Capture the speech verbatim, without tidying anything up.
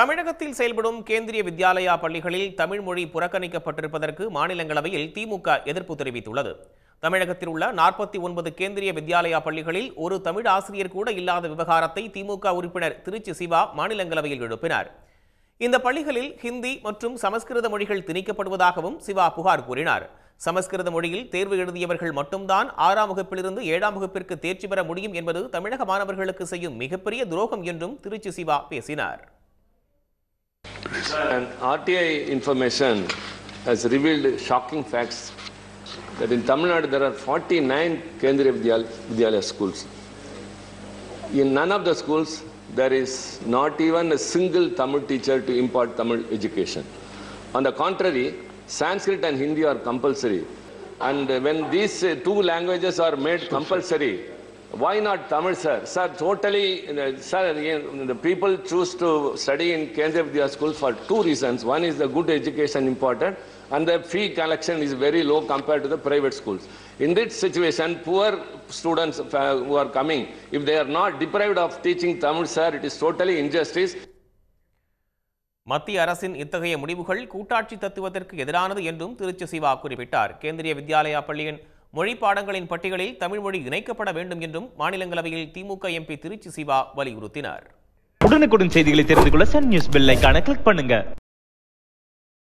தமிழகத்தில் செயல்படும் கேந்திரிய வித்யாலயா பள்ளிகளில் தமிழ் மொழி புறக்கணிக்கப்பட்டிருப்பதற்கு மாநிலங்களவையில் திமுக எதிர்ப்பு தெரிவித்துள்ளது. தமிழகத்தில் உள்ள நாற்பத்தி ஒன்பது கேந்திரிய வித்யாலயா பள்ளிகளில் ஒரு தமிழ் ஆசிரியர் கூட இல்லாத விவகாரத்தை திமுக உறுப்பினர் திருச்சி சிவா மாநிலங்களவையில் எழுப்பினார். இந்த பள்ளிகளில் ஹிந்தி மற்றும் சமஸ்கிருத மொழிகள் திணிக்கப்படுவதாகவும் சிவா புகார் கூறினார். சமஸ்கிருத மொழியில் தேர்வு எழுதியவர்கள் மட்டும்தான் ஆறாம் வகுப்பிலிருந்து ஏழாம் வகுப்பிற்கு தேர்ச்சி பெற முடியும் என்பது தமிழக மாணவர்களுக்கு செய்யும் மிகப்பெரிய துரோகம் என்றும் திருச்சி சிவா பேசினார். And R T I information has revealed shocking facts that in Tamil Nadu there are forty-nine Kendriya Vidyalaya schools. In none of the schools there is not even a single Tamil teacher to impart Tamil education. On the contrary, Sanskrit and Hindi are compulsory. And when these two languages are made compulsory, why not Tamil, sir? Sir, totally, you know, sir, you know, the people choose to study in Kendriya Vidyalaya schools for two reasons. One is the good education important, and the fee collection is very low compared to the private schools. In this situation, poor students who are coming, if they are not deprived of teaching Tamil, sir, it is totally injustice. மத்திய அரசின் இத்தகைய முடிவுகள் கூட்டாட்சி தத்துவத்திற்கு எதிரானது என்றும் திருச்சி சிவா குறிப்பிட்டார். கேந்திரிய வித்யாலயா பள்ளியின் மொழி பாடங்களின் பட்டியலில் தமிழ் மொழி இணைக்கப்பட வேண்டும் என்றும் மாநிலங்களவையில் திமுக எம்பி திருச்சி சிவா வலியுறுத்தினார். உடனுக்குடன் செய்திகளை தெரிந்து கொள்ள சன் நியூஸ் பெல் ஐகானை கிளிக் பண்ணுங்க.